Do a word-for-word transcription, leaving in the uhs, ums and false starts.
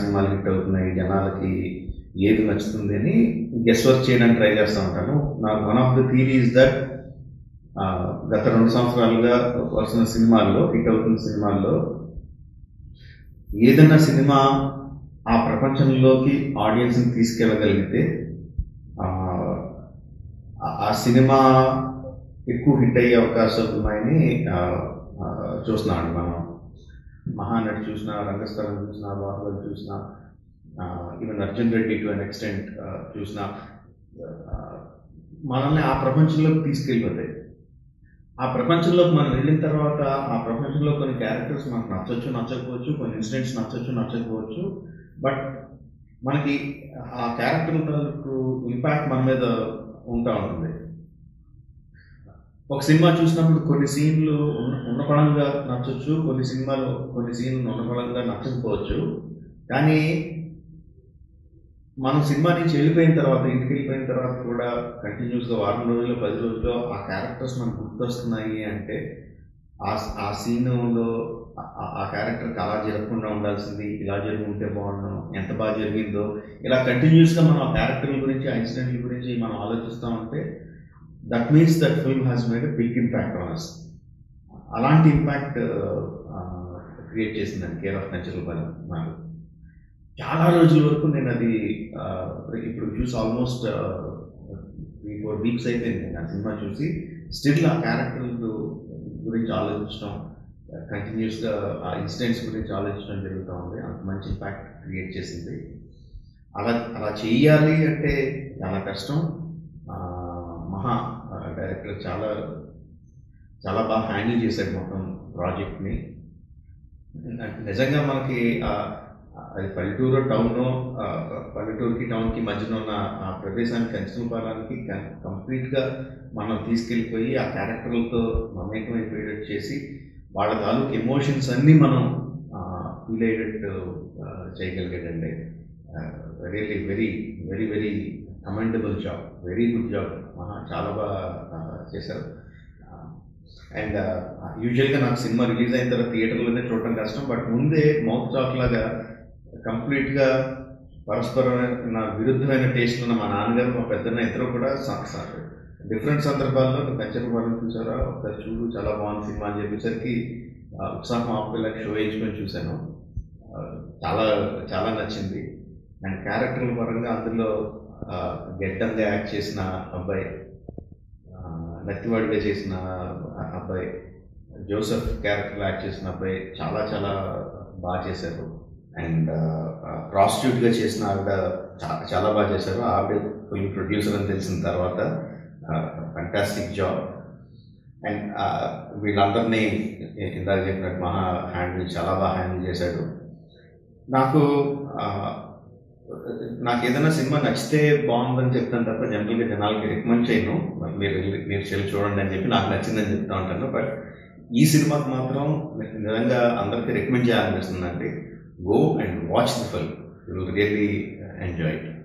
సినిమాలు హిట్ అవుతున్నాయి, జనాలకి ఏది నచ్చుతుంది అని గెస్ వర్క్ చేయడానికి ట్రై చేస్తూ ఉంటాను. నాకు one of the theories that గత రెండు సంవత్సరాలుగా వస్తున్న సినిమాల్లో, హిట్ అవుతున్న సినిమాల్లో ఏదైనా సినిమా ఆ ప్రపంచంలోకి ఆడియన్స్ని తీసుకెళ్ళగలిగితే ఆ సినిమా ఎక్కువ హిట్ అయ్యే అవకాశాలు ఉన్నాయని చూస్తున్నామండి. మనం మహానటి చూసినా, రంగస్థలం చూసినా, బాహుబలి చూసినా, even Arjun Reddy to an extent చూసినా మనల్ని ఆ ప్రపంచంలోకి తీసుకెళ్ళిపోతాయి. ఆ ప్రపంచంలోకి మనం వెళ్ళిన తర్వాత ఆ ప్రపంచంలో కొన్ని క్యారెక్టర్స్ మనకు నచ్చవచ్చు, నచ్చకపోవచ్చు, కొన్ని ఇన్సిడెంట్స్ నచ్చవచ్చు, నచ్చకపోవచ్చు. బట్ మనకి ఆ క్యారెక్టర్ ఇంపాక్ట్ మన మీద ఉంటా ఉంటుంది. ఒక సినిమా చూసినప్పుడు కొన్ని సీన్లు ఉన్నపడంగా నచ్చవచ్చు, కొన్ని సినిమాలు కొన్ని సీన్లు ఉన్నపడంగా నచ్చకపోవచ్చు. కానీ మనం సినిమా నుంచి వెళ్ళిపోయిన తర్వాత, ఇంటికి వెళ్ళిపోయిన తర్వాత కూడా కంటిన్యూస్గా వారం రోజుల్లో, పది రోజుల్లో ఆ క్యారెక్టర్స్ మనకు గుర్తొస్తున్నాయి అంటే ఆ సీన్లో ఆ క్యారెక్టర్కి అలా జరగకుండా ఉండాల్సింది, ఇలా జరుగుంటే బాగుండు, ఎంత బాగా జరిగిందో, ఇలా కంటిన్యూస్గా మనం ఆ క్యారెక్టర్ల గురించి, ఆ ఇన్సిడెంట్ల గురించి మనం ఆలోచిస్తూ ఉంటే that means that film has made a big impact on us. అలాంటి ఇంపాక్ట్ క్రియేట్ చేసిందండి కేర్ ఆఫ్ నేచురల్ బలం. నాకు చాలా రోజుల వరకు నేను అది ఇప్పుడు చూసి ఆల్మోస్ట్ త్రీ ఫోర్ వీక్స్ అయిపోయింది నేను ఆ సినిమా చూసి, స్టిల్ ఆ క్యారెక్టర్ గురించి ఆలోచించడం, కంటిన్యూస్గా ఆ ఇన్సిడెంట్స్ గురించి ఆలోచించడం జరుగుతూ ఉంది. అంత మంచి ఇంపాక్ట్ క్రియేట్ చేసింది. అలా అలా చేయాలి అంటే చాలా కష్టం. మహా డైరెక్టర్ చాలా చాలా బాగా హ్యాండిల్ చేశాడు మొత్తం ప్రాజెక్ట్ని. నిజంగా మనకి అది పల్లెటూరు టౌన్లో, పల్లెటూరుకి టౌన్కి మధ్యన ఉన్న ఆ ప్రదేశానికి, కంచన పాలనకి కంప్లీట్గా మనం తీసుకెళ్ళిపోయి ఆ క్యారెక్టర్లతో మమేకమై క్రియేట్ చేసి వాళ్ళ తాలూకు ఎమోషన్స్ అన్నీ మనం ఫీల్ అయ్యేటట్టు చేయగలిగాడండి. Really very very very commendable job, very good job. మహా చాలా బాగా చేశారు. అండ్ యూజువల్గా నాకు సినిమా రిలీజ్ అయిన తర్వాత థియేటర్లోనే చూడటం కష్టం. బట్ ముందే మౌత్ టాక్ లాగా కంప్లీట్గా పరస్పరం నా విరుద్ధమైన టేస్ట్ ఉన్న మా నాన్నగారు, మా పెద్దన్న ఇద్దరు కూడా డిఫరెంట్ సందర్భాల్లో కంచన పాలన చూసారా, ఒకసారి చూడు చాలా బాగుంది సినిమా అని చెప్పేసరికి ఉత్సాహం ఆపిల్లకి షో వేయించుకొని చూశాను. చాలా చాలా నచ్చింది. అండ్ క్యారెక్టర్ల పరంగా అందులో గెడ్డంగా యాక్ట్ చేసిన అబ్బాయి, నత్తివాడిగా చేసిన అబ్బాయి, జోసెఫ్ క్యారెక్టర్లో యాక్ట్ చేసిన అబ్బాయి చాలా చాలా బాగా చేశారు. అండ్ ప్రాస్టిట్యూట్గా చేసిన ఆవిడ చాలా బాగా చేశారు. ఆవిడ ఫిల్మ్ ప్రొడ్యూసర్ అని తెలిసిన తర్వాత ఫంటాస్టిక్ జాబ్. అండ్ వీళ్ళందరినీ ఇందాక చెప్పినట్టు మహా హ్యాండిల్ చాలా బాగా హ్యాండిల్ చేశాడు. నాకు నాకు ఏదైనా సినిమా నచ్చితే బాగుందని చెప్తాను తప్ప జనరల్గా జనాలకి రికమెండ్ చేయను. మీరు మీరు చెల్లి చూడండి అని చెప్పి నాకు నచ్చిందని చెప్తా ఉంటాను. బట్ ఈ సినిమాకి మాత్రం నిజంగా అందరికీ రికమెండ్ చేయాలనిపిస్తుందండి. Go and watch the film. You will really enjoy it.